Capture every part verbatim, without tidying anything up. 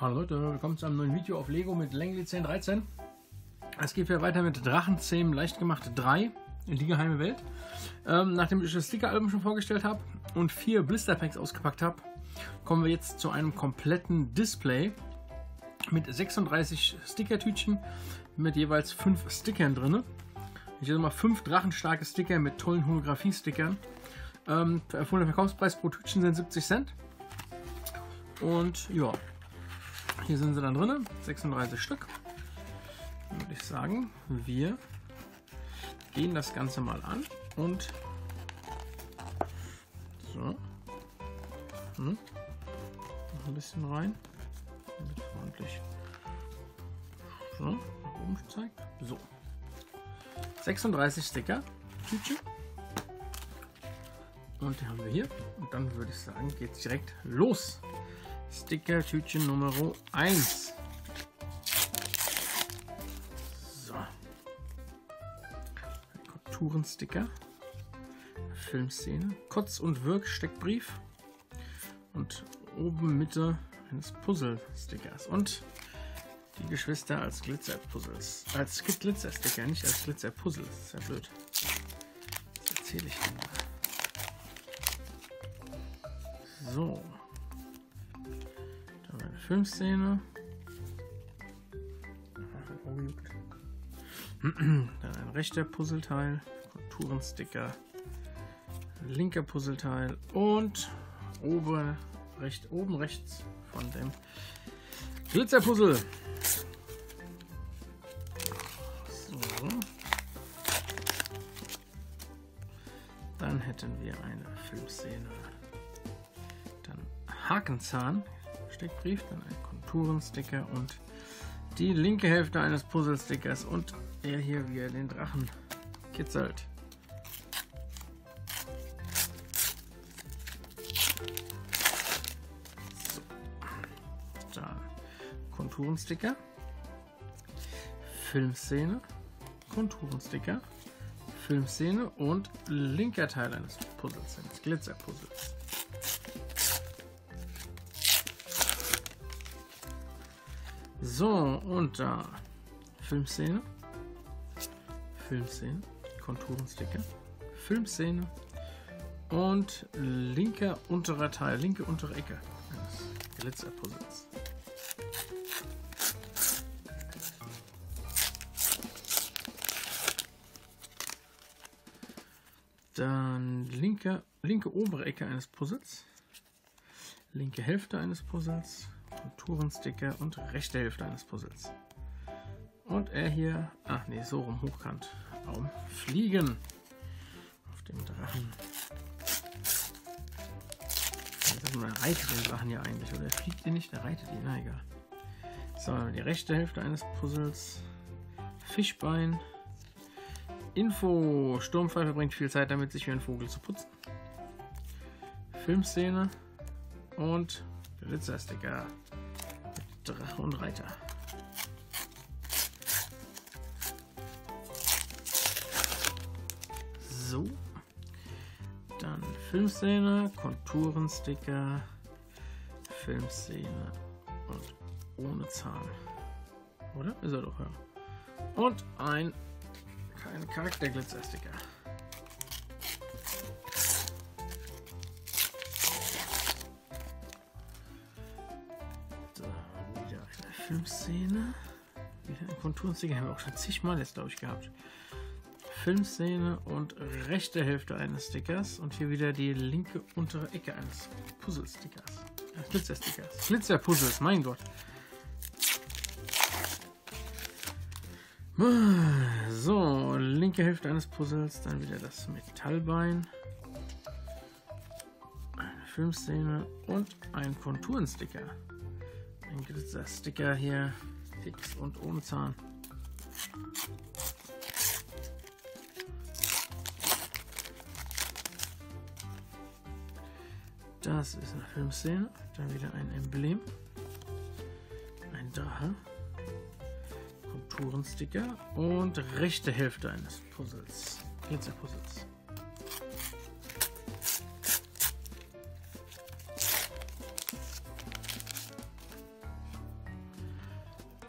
Hallo Leute, willkommen zu einem neuen Video auf Lego mit Langly zehn dreizehn. Es geht hier weiter mit Drachenzähmen leicht gemacht drei in die geheime Welt. Ähm, nachdem ich das Sticker-Album schon vorgestellt habe und vier Blisterpacks ausgepackt habe, kommen wir jetzt zu einem kompletten Display mit sechsunddreißig Stickertütchen mit jeweils fünf Stickern drin. Ich habe mal fünf drachenstarke Sticker mit tollen Holografie-Stickern. Ähm, der Verkaufspreis pro Tütchen sind siebzig Cent. Und ja, hier sind sie dann drin, sechsunddreißig Stück. Würde ich sagen, wir gehen das Ganze mal an und so. Hm. Noch ein bisschen rein, damit freundlich so, nach oben zeigt. So, sechsunddreißig Sticker, Tütchen. Und die haben wir hier. Und dann würde ich sagen, geht es direkt los. Sticker-Tütchen Nummer eins. So. Konturensticker. Filmszene. Kotz- und Wirk-Steckbrief. Und oben Mitte eines Puzzle-Stickers. Und die Geschwister als Glitzer-Puzzles. Als Glitzer-Sticker, nicht als Glitzer-Puzzle. Das ist ja blöd. Das erzähle ich dir mal. So. Filmszene. Dann ein rechter Puzzleteil, Konturensticker, linker Puzzleteil und oben, recht, oben rechts von dem Glitzerpuzzle. So. Dann hätten wir eine Filmszene. Dann Hakenzahn. Steckbrief, dann ein Konturensticker und die linke Hälfte eines Puzzlestickers und der hier, wie er den Drachen kitzelt. So. Dann Konturensticker, Filmszene, Konturensticker, Filmszene und linker Teil eines Puzzles, eines Glitzerpuzzles. So, und da Filmszene, Filmszene, Konturensticker, Filmszene und linker unterer Teil, linke untere Ecke eines Glitzerpuzzles. Dann linke, linke obere Ecke eines Puzzles, linke Hälfte eines Puzzles. Konturensticker und rechte Hälfte eines Puzzles. Und er hier, ach nee, so rum, hochkant, Baum fliegen auf dem Drachen. Also man reitet den Drachen ja eigentlich, oder er fliegt ihn nicht, er reitet ihn, na egal. So, die rechte Hälfte eines Puzzles, Fischbein, Info, Sturmfall verbringt viel Zeit damit, sich wie ein Vogel zu putzen. Filmszene und Glitzersticker mit Drache und Reiter. So. Dann Filmszene, Konturensticker, Filmszene und ohne Zahn. Oder? Ist er doch, ja. Und ein, ein Charakterglitzersticker. Filmszene, wieder ein Konturensticker, haben wir auch schon zigmal jetzt, glaube ich, gehabt. Filmszene und rechte Hälfte eines Stickers und hier wieder die linke untere Ecke eines Puzzlestickers. Äh, Glitzerstickers. Glitzerpuzzles, mein Gott. So, linke Hälfte eines Puzzles, dann wieder das Metallbein. Eine Filmszene und ein Konturensticker. Ein Glitzersticker hier, fix und ohne Zahn. Das ist eine Filmszene. Dann wieder ein Emblem. Ein Drache. Konturensticker und rechte Hälfte eines Puzzles. Glitzerpuzzles.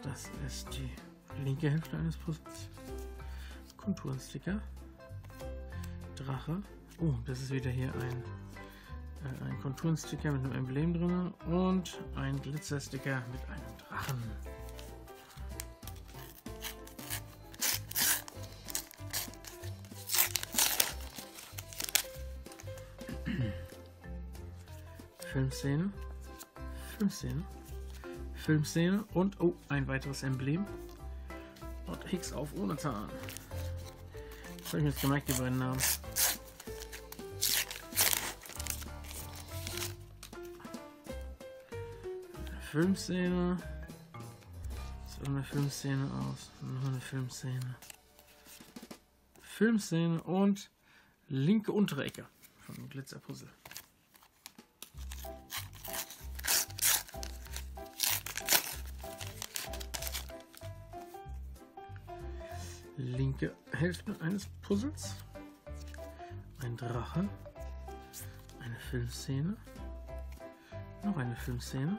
Das ist die linke Hälfte eines Puzzles. Konturensticker. Drache. Oh, das ist wieder hier ein, äh, ein Konturensticker mit einem Emblem drin und ein Glitzersticker mit einem Drachen. Filmszene, Filmszene, Filmszene und oh, ein weiteres Emblem und Hicks auf ohne Zahn. Das habe ich mir jetzt gemerkt, die beiden Namen. Filmszene. Sieht eine Filmszene aus. Noch eine Filmszene. Filmszene und linke untere Ecke von dem Glitzerpuzzle. Linke Hälfte eines Puzzles, ein Drache, eine Filmszene, noch eine Filmszene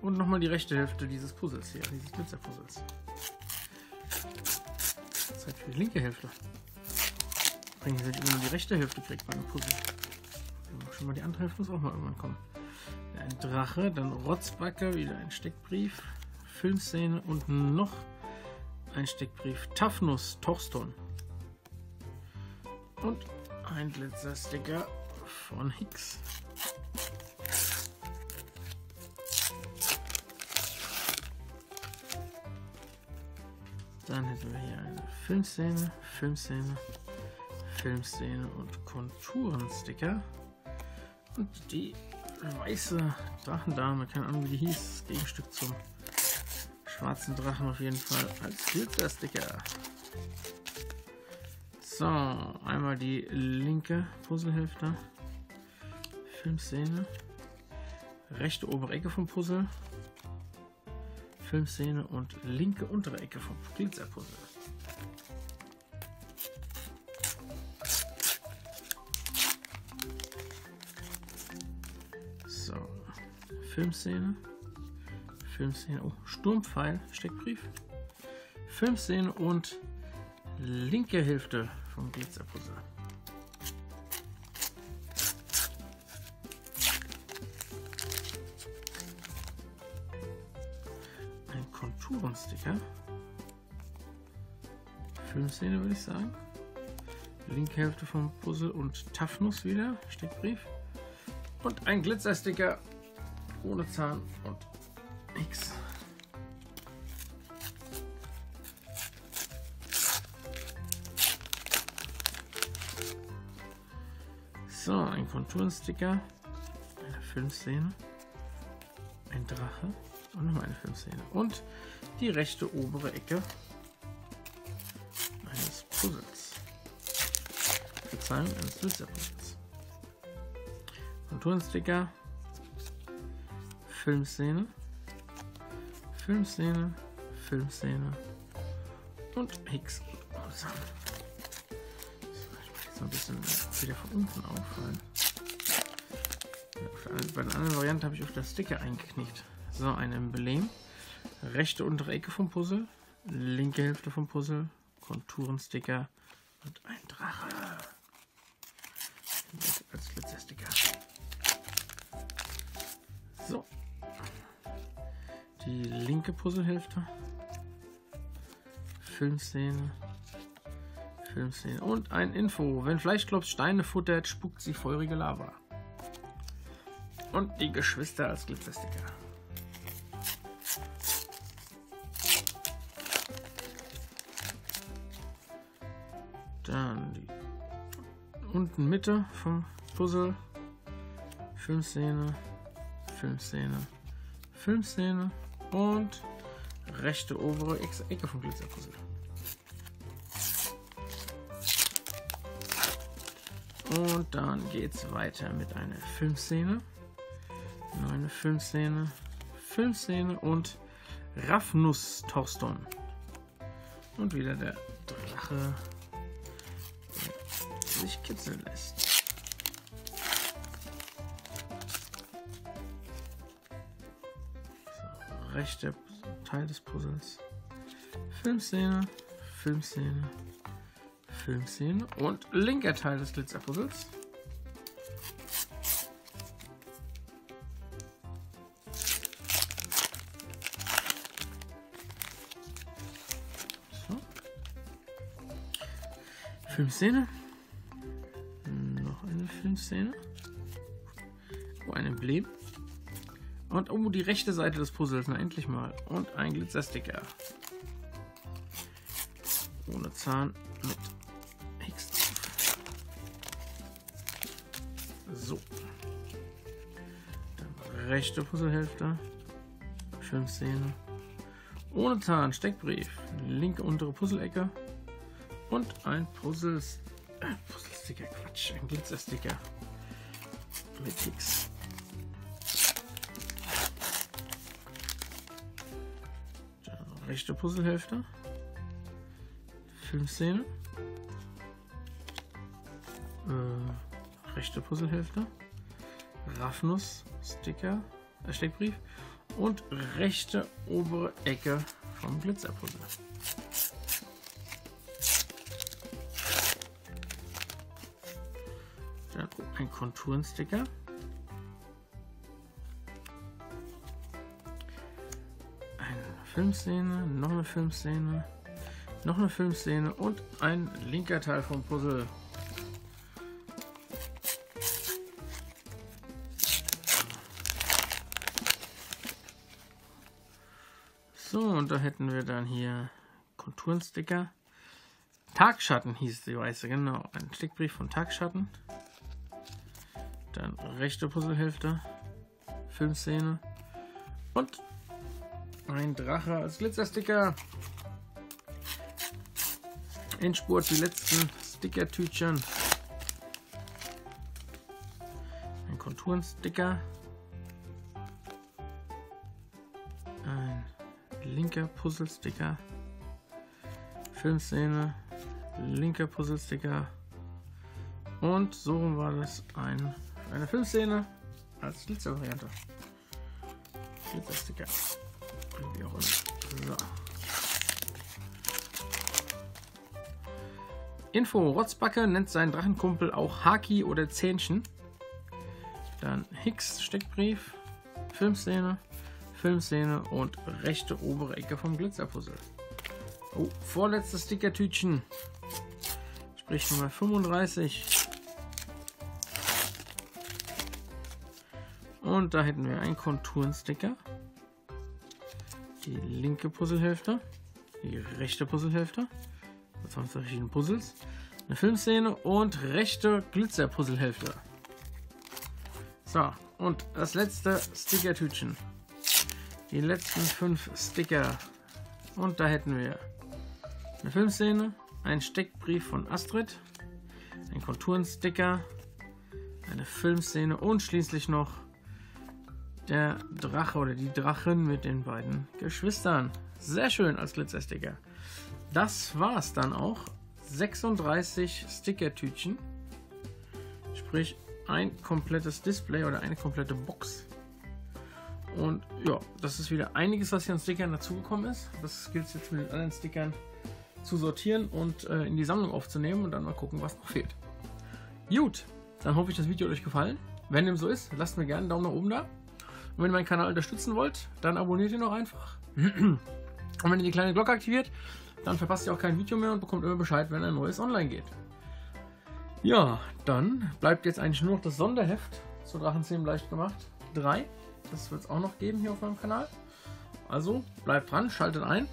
und nochmal die rechte Hälfte dieses Puzzles hier, dieses Glitzerpuzzles. Zeit für die linke Hälfte. Bringen Sie immer nur die rechte Hälfte kriegt bei einem Puzzle. Schon mal die andere Hälfte muss auch mal irgendwann kommen. Ein Drache, dann Rotzbacke, wieder ein Steckbrief, Filmszene und noch ein Steckbrief Tafnus Torston und ein Glitzersticker von Hicks. Dann hätten wir hier eine Filmszene, Filmszene, Filmszene und Konturensticker und die weiße Drachendame, keine Ahnung wie die hieß, das Gegenstück zum schwarzen Drachen auf jeden Fall als Glitzersticker. So, einmal die linke Puzzlehälfte, Filmszene, rechte obere Ecke vom Puzzle, Filmszene und linke untere Ecke vom Glitzerpuzzle. So, Filmszene. Filmszene, oh, Sturmpfeil, Steckbrief, Filmszene und linke Hälfte vom Glitzerpuzzle. Ein Konturensticker, Filmszene würde ich sagen, linke Hälfte vom Puzzle und Tafnus wieder, Steckbrief und ein Glitzersticker ohne Zahn und X. So, ein Konturensticker, eine Filmszene, ein Drache und nochmal eine Filmszene und die rechte obere Ecke eines Puzzles. Verzeihung, eines Glitzerpuzzles. Konturensticker, Filmszene. Filmszene, Filmszene und Hicks zusammen. Ich mache jetzt ein bisschen wieder von unten auffallen. Bei der anderen Variante habe ich auf das Sticker eingeknickt. So, ein Emblem. Rechte untere Ecke vom Puzzle, linke Hälfte vom Puzzle, Konturensticker und ein Drache. Das als Glitzersticker. So. Die linke Puzzlehälfte, Filmszene, Filmszene und ein Info. Wenn Fleischklops Steine futtert, spuckt sie feurige Lava. Und die Geschwister als Glitzersticker. Dann die unten Mitte vom Puzzle, Filmszene, Filmszene, Filmszene. Und rechte obere Ecke vom Glitzerpuzzle. Und dann geht's weiter mit einer Filmszene. Eine Filmszene, Filmszene und Rafnus Torston. Und wieder der Drache, der sich kitzeln lässt. rechte Teil des Puzzles. Filmszene, Filmszene, Filmszene und linker Teil des Glitzerpuzzles. So. Filmszene. Noch eine Filmszene. Oh, ein Emblem. Und oh, die rechte Seite des Puzzles, na endlich mal. Und ein Glitzersticker. Ohne Zahn, mit Hex. So. Dann rechte Puzzlehälfte. Filmszene. Ohne Zahn, Steckbrief. Linke untere Puzzle-Ecke. Und ein Puzzles... Äh, Puzzlesticker, Quatsch. Ein Glitzersticker. Mit Hex. Rechte Puzzlehälfte, Filmszene, äh, rechte Puzzlehälfte, Raffnuss-Sticker, äh, Steckbrief und rechte obere Ecke vom Glitzerpuzzle. Dann ein Konturensticker. Filmszene, noch eine Filmszene, noch eine Filmszene und ein linker Teil vom Puzzle. So, und da hätten wir dann hier Konturensticker. Tagschatten hieß die weiße, genau. Ein Steckbrief von Tagschatten. Dann rechte Puzzlehälfte, Filmszene und ein Drache als Glitzersticker. Endspurt die letzten Stickertütchen. Ein Konturensticker. Ein linker Puzzlesticker. Filmszene. Linker Puzzlesticker. Und so war das ein, eine Filmszene als Glitzervariante. Glitzersticker. Wie auch immer. So. Info: Rotzbacke nennt seinen Drachenkumpel auch Haki oder Zähnchen. Dann Hicks, Steckbrief, Filmszene, Filmszene und rechte obere Ecke vom Glitzerpuzzle. Oh, vorletztes Stickertütchen. Sprich Nummer fünfunddreißig. Und da hätten wir einen Konturensticker. Die linke Puzzlehälfte, die rechte Puzzlehälfte, das haben wir verschiedene Puzzles, eine Filmszene und rechte Glitzerpuzzlehälfte. So, und das letzte Stickertütchen. Die letzten fünf Sticker. Und da hätten wir eine Filmszene, einen Steckbrief von Astrid, einen Konturensticker, eine Filmszene und schließlich noch der Drache oder die Drachen mit den beiden Geschwistern. Sehr schön als Glitzersticker. Das war's dann auch. sechsunddreißig Stickertütchen. Sprich ein komplettes Display oder eine komplette Box. Und ja, das ist wieder einiges, was hier an Stickern dazugekommen ist. Das gilt es jetzt mit den anderen Stickern zu sortieren und äh, in die Sammlung aufzunehmen und dann mal gucken, was noch fehlt. Gut, dann hoffe ich, das Video hat euch gefallen. Wenn dem so ist, lasst mir gerne einen Daumen nach oben da. Und wenn ihr meinen Kanal unterstützen wollt, dann abonniert ihn doch einfach. Und wenn ihr die kleine Glocke aktiviert, dann verpasst ihr auch kein Video mehr und bekommt immer Bescheid, wenn ein neues online geht. Ja, dann bleibt jetzt eigentlich nur noch das Sonderheft zu Drachenzähmen leicht gemacht drei. Das wird es auch noch geben hier auf meinem Kanal. Also bleibt dran, schaltet ein.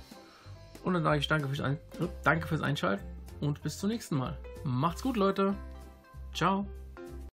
Und dann sage ich danke fürs, ein danke fürs Einschalten und bis zum nächsten Mal. Macht's gut, Leute. Ciao.